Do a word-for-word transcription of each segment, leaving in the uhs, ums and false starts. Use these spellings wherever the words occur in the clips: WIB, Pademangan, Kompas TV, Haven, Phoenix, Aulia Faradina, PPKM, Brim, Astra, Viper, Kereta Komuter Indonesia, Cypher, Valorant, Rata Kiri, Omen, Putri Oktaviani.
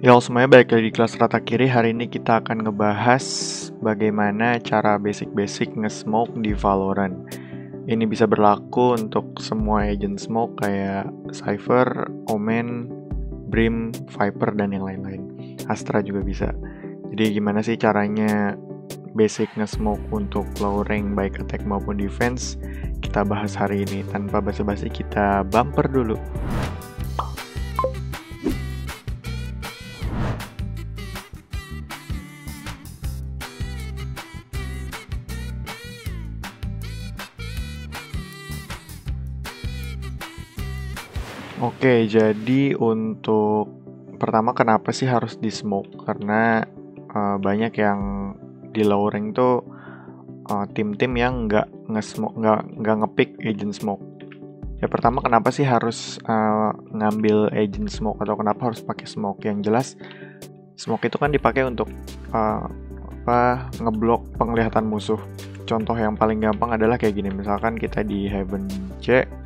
Yo semuanya, balik lagi di kelas Rata Kiri. Hari ini kita akan ngebahas bagaimana cara basic-basic nge-smoke di Valorant. Ini bisa berlaku untuk semua agent smoke kayak Cypher, Omen, Brim, Viper, dan yang lain-lain. Astra juga bisa. Jadi gimana sih caranya basic nge-smoke untuk low rank baik attack maupun defense? Kita bahas hari ini. Tanpa basa-basi kita bumper dulu. Oke, jadi untuk pertama kenapa sih harus di smoke? Karena uh, banyak yang di low rank tuh uh, tim-tim yang nggak nge-smoke, nggak nggak ngepick agent smoke. Ya pertama kenapa sih harus uh, ngambil agent smoke atau kenapa harus pakai smoke? Yang jelas smoke itu kan dipakai untuk uh, apa ngeblok penglihatan musuh. Contoh yang paling gampang adalah kayak gini, misalkan kita di Haven C.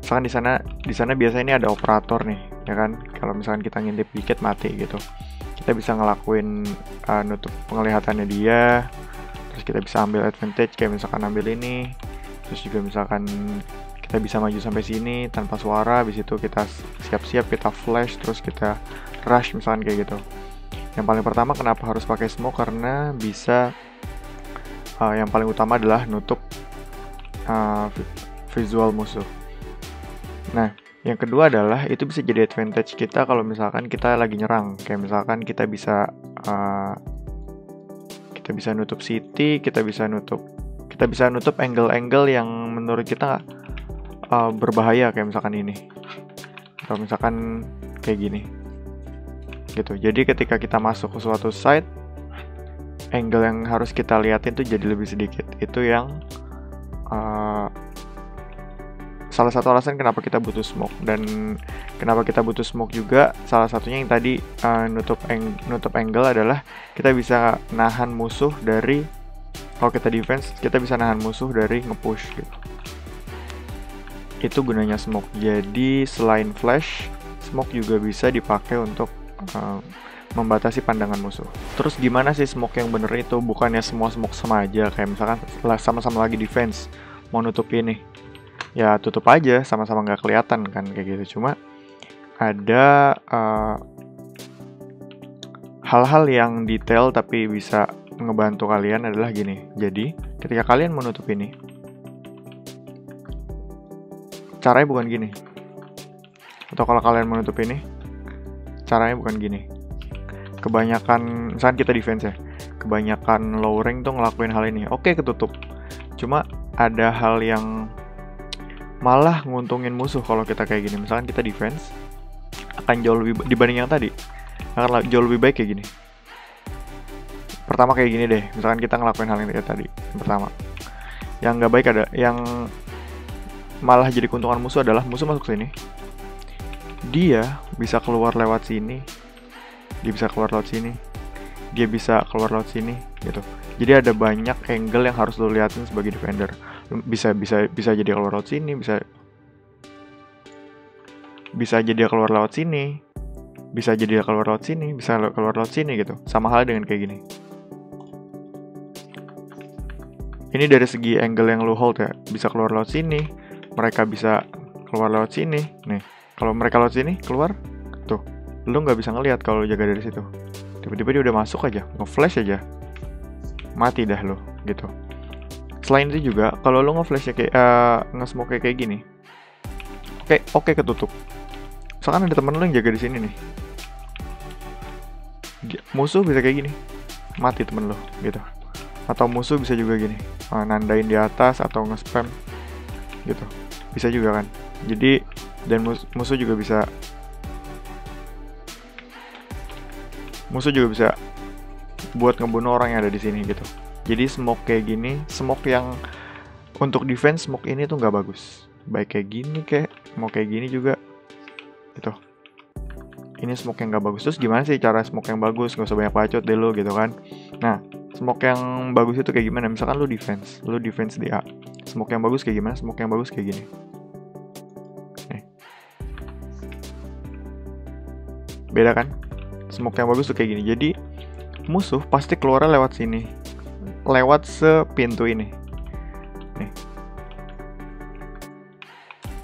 Misalkan di sana di sana biasanya ini ada operator nih, ya kan? Kalau misalkan kita ngintip dikit mati gitu, kita bisa ngelakuin uh, nutup penglihatannya dia. Terus kita bisa ambil advantage, kayak misalkan ambil ini. Terus juga misalkan kita bisa maju sampai sini tanpa suara. Habis itu kita siap-siap, kita flash, terus kita rush misalkan kayak gitu. Yang paling pertama kenapa harus pakai smoke, karena bisa uh, yang paling utama adalah nutup uh, visual musuh. Nah, yang kedua adalah itu bisa jadi advantage kita kalau misalkan kita lagi nyerang. Kayak misalkan kita bisa uh, kita bisa nutup city, kita bisa nutup kita bisa nutup angle-angle yang menurut kita uh, berbahaya, kayak misalkan ini. Atau misalkan kayak gini. Gitu. Jadi ketika kita masuk ke suatu site, angle yang harus kita liatin tuh jadi lebih sedikit. Itu yang uh, salah satu alasan kenapa kita butuh smoke. Dan kenapa kita butuh smoke juga, salah satunya yang tadi uh, nutup, ang nutup angle adalah kita bisa nahan musuh dari, kalau kita defense, kita bisa nahan musuh dari nge-push gitu. Itu gunanya smoke. Jadi selain flash, smoke juga bisa dipakai untuk uh, membatasi pandangan musuh. Terus gimana sih smoke yang bener itu? Bukannya semua smoke sama aja, kayak misalkan sama-sama lagi defense, mau nutup ini, ya tutup aja, sama-sama nggak kelihatan kan kayak gitu. Cuma ada hal-hal uh, yang detail tapi bisa ngebantu kalian adalah gini. Jadi ketika kalian menutup ini, caranya bukan gini. Atau kalau kalian menutup ini, caranya bukan gini. Kebanyakan, misalkan kita defense ya, kebanyakan low rank tuh ngelakuin hal ini. Oke, ketutup. Cuma ada hal yang malah nguntungin musuh kalau kita kayak gini. Misalkan kita defense, akan jauh lebih dibanding yang tadi, akan jauh lebih baik kayak gini. Pertama kayak gini deh, misalkan kita ngelakuin hal yang tadi. Yang pertama, yang nggak baik ada, yang malah jadi keuntungan musuh adalah musuh masuk sini, dia bisa keluar lewat sini, dia bisa keluar lewat sini, dia bisa keluar lewat sini, gitu. Jadi ada banyak angle yang harus lo liatin sebagai defender. Bisa bisa bisa jadi keluar lewat sini, bisa bisa jadi dia keluar lewat sini, bisa jadi dia keluar lewat sini, bisa keluar lewat sini gitu. Sama halnya dengan kayak gini. Ini dari segi angle yang lu hold ya, bisa keluar lewat sini, mereka bisa keluar lewat sini. Nih, kalau mereka lewat sini keluar, tuh, lu nggak bisa ngelihat kalau lu jaga dari situ. Tiba-tiba dia udah masuk aja, nge-flash aja, mati dah lu gitu. Selain itu juga, kalau lo nge-flash kayak uh, nge-smoke kayak gini, oke, oke ketutup. Misalkan ada temen lo yang jaga di sini nih, musuh bisa kayak gini, mati temen lo gitu. Atau musuh bisa juga gini, uh, nandain di atas atau nge-spam gitu, bisa juga kan. Jadi dan mus musuh juga bisa, musuh juga bisa buat ngebunuh orang yang ada di sini gitu. Jadi smoke kayak gini, smoke yang untuk defense, smoke ini tuh nggak bagus. Baik kayak gini, kayak mau kayak gini juga, gitu. Ini smoke yang nggak bagus. Terus gimana sih cara smoke yang bagus? Nggak usah banyak bacot deh lo gitu kan. Nah, smoke yang bagus itu kayak gimana? Misalkan lo defense, lo defense di A. Smoke yang bagus kayak gimana? Smoke yang bagus kayak gini. Nih. Beda kan? smoke yang bagus tuh kayak gini. Jadi musuh pasti keluar lewat sini, lewat sepintu ini. Nih.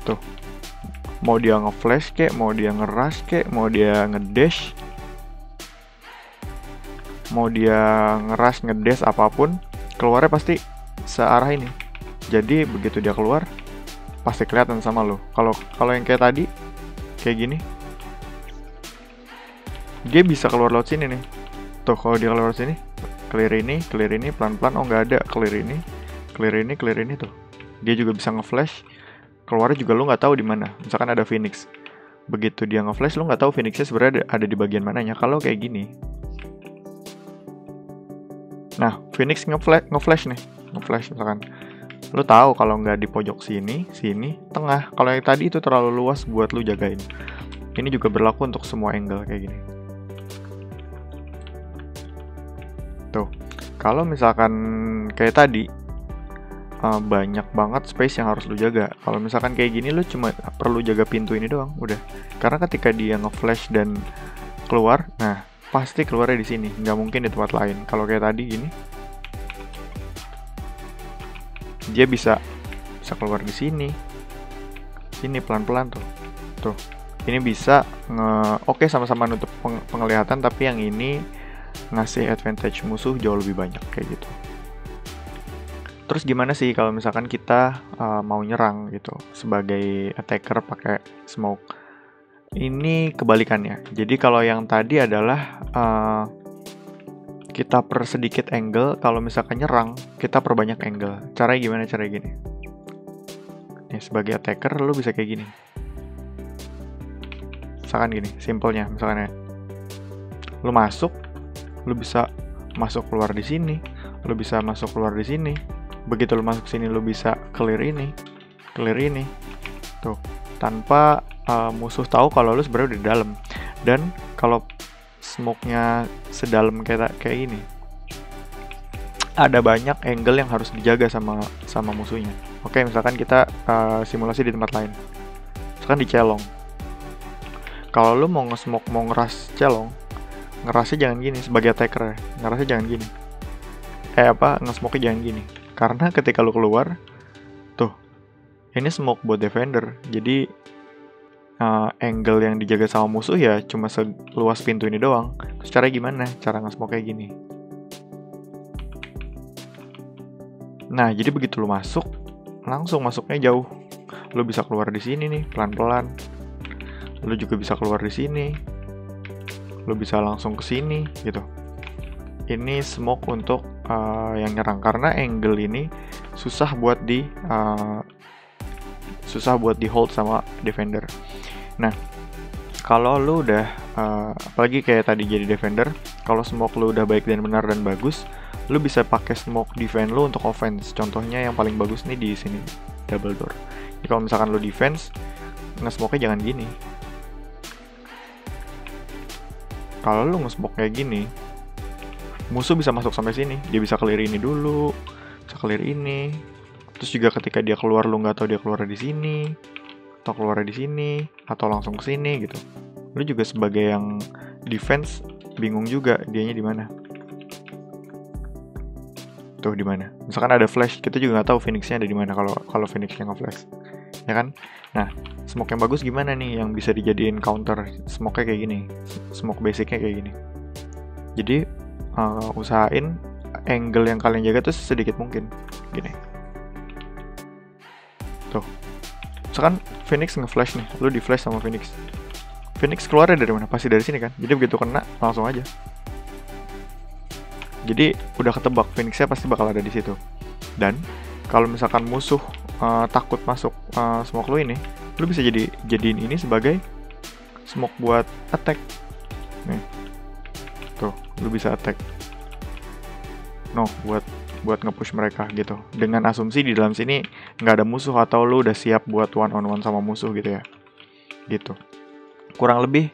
Tuh. Mau dia nge-flash kek, mau dia ngeras kek, mau dia ngedash, mau dia ngeras ngedash apapun, keluarnya pasti searah ini. Jadi begitu dia keluar pasti kelihatan sama lo. Kalau kalau yang kayak tadi kayak gini, dia bisa keluar lewat sini nih. Tuh kalau dia keluar sini, clear ini, clear ini, pelan-pelan, oh nggak ada, clear ini, clear ini, clear ini tuh. Dia juga bisa nge-flash. Keluarnya juga lo nggak tahu di mana. Misalkan ada Phoenix, begitu dia nge-flash lo nggak tahu Phoenixnya sebenarnya ada, ada di bagian mananya. Kalau kayak gini, nah Phoenix nge-flash, nge-flash nih, nge-flash misalkan. Lo tahu kalau nggak di pojok sini, sini, tengah. Kalau yang tadi itu terlalu luas buat lo jagain. Ini juga berlaku untuk semua angle kayak gini. Tuh, kalau misalkan kayak tadi uh, banyak banget space yang harus lu jaga. Kalau misalkan kayak gini lu cuma perlu jaga pintu ini doang, udah. Karena ketika dia nge-flash dan keluar, nah pasti keluarnya di sini, nggak mungkin di tempat lain. Kalau kayak tadi gini, dia bisa bisa keluar di sini, sini pelan-pelan tuh, tuh. Ini bisa nge, oke sama-sama nutup peng penglihatan, tapi yang ini ngasih advantage musuh jauh lebih banyak kayak gitu. Terus gimana sih kalau misalkan kita uh, mau nyerang gitu sebagai attacker pakai smoke? Ini kebalikannya. Jadi kalau yang tadi adalah uh, kita persedikit angle, kalau misalkan nyerang kita perbanyak angle. Caranya gimana? Caranya gini. Nih sebagai attacker lu bisa kayak gini. Misalkan gini, simpelnya misalkan ya. Lu masuk, lu bisa masuk keluar di sini, lu bisa masuk keluar di sini. Begitu lu masuk sini, lu bisa clear ini, clear ini, tuh. Tanpa uh, musuh tahu kalau lu sebenarnya udah di dalam. Dan kalau smoke-nya sedalam kayak kayak ini, ada banyak angle yang harus dijaga sama sama musuhnya. Oke, misalkan kita uh, simulasi di tempat lain, misalkan di celong. Kalau lu mau nge-smoke, mau ngeras celong, ngerasnya jangan gini sebagai attacker ya. Ngerasnya jangan gini. Eh apa, nge-smoke-nya jangan gini. Karena ketika lu keluar, tuh, ini smoke buat defender. Jadi uh, angle yang dijaga sama musuh ya cuma seluas pintu ini doang. Terus caranya gimana? Cara nge-smoke-nya gini. Nah, jadi begitu lu masuk, langsung masuknya jauh. Lu bisa keluar di sini nih, pelan-pelan. Lu juga bisa keluar di sini. Lu bisa langsung ke sini gitu. Ini smoke untuk uh, yang nyerang karena angle ini susah buat di uh, susah buat di hold sama defender. Nah, kalau lu udah uh, apalagi kayak tadi jadi defender, kalau smoke lu udah baik dan benar dan bagus, lu bisa pakai smoke defense lu untuk offense. Contohnya yang paling bagus nih di sini, double door. Jadi kalau misalkan lu defense, nge-smoke-nya jangan gini. Kalau lu nge-smoke kayak gini, musuh bisa masuk sampai sini. Dia bisa clear ini dulu, bisa clear ini. Terus juga ketika dia keluar, lu nggak tahu dia keluar di sini, atau keluar di sini, atau langsung ke sini gitu. Lu juga sebagai yang defense bingung juga dianya di mana. Tuh di mana? Misalkan ada flash, kita juga nggak tahu Phoenix-nya ada di mana kalau kalau Phoenix-nya nge-flash. Ya kan? Nah, smoke yang bagus gimana nih yang bisa dijadiin counter? Smoke-nya kayak gini, smoke basic-nya kayak gini. Jadi uh, usahain angle yang kalian jaga tuh sedikit mungkin. Gini. Tuh. Misalkan Phoenix nge-flash nih, lu di-flash sama Phoenix. Phoenix keluarnya dari mana? Pasti dari sini kan? Jadi begitu kena, langsung aja. Jadi udah ketebak, Phoenix-nya pasti bakal ada di situ. Dan kalau misalkan musuh Uh, takut masuk uh, smoke lu ini, lu bisa jadi jadiin ini sebagai smoke buat attack. Nih. Tuh, lu bisa attack. No, buat buat nge-push mereka gitu. Dengan asumsi di dalam sini nggak ada musuh atau lu udah siap buat one on one sama musuh gitu ya. Gitu. Kurang lebih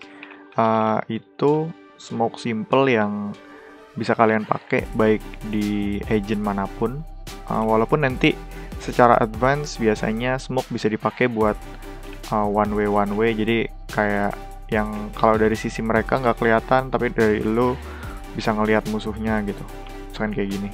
uh, itu smoke simple yang bisa kalian pakai baik di agent manapun. Uh, walaupun nanti secara advance biasanya smoke bisa dipakai buat uh, one way one way, jadi kayak yang kalau dari sisi mereka nggak kelihatan, tapi dari lo bisa ngelihat musuhnya gitu. Misalkan kayak gini.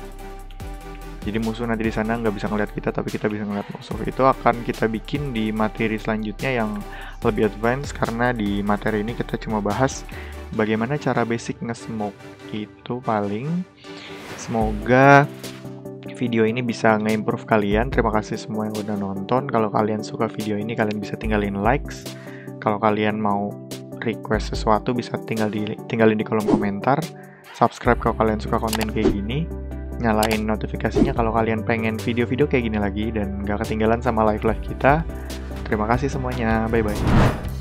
Jadi musuh nanti di sana nggak bisa ngelihat kita, tapi kita bisa ngelihat musuh. Itu akan kita bikin di materi selanjutnya yang lebih advance, karena di materi ini kita cuma bahas bagaimana cara basic nge-smoke itu paling. Semoga video ini bisa nge-improve kalian. Terima kasih semua yang udah nonton. Kalau kalian suka video ini, kalian bisa tinggalin likes. Kalau kalian mau request sesuatu, bisa tinggal di, tinggalin di kolom komentar. Subscribe kalau kalian suka konten kayak gini. Nyalain notifikasinya kalau kalian pengen video-video kayak gini lagi dan gak ketinggalan sama live-live kita. Terima kasih semuanya, bye-bye.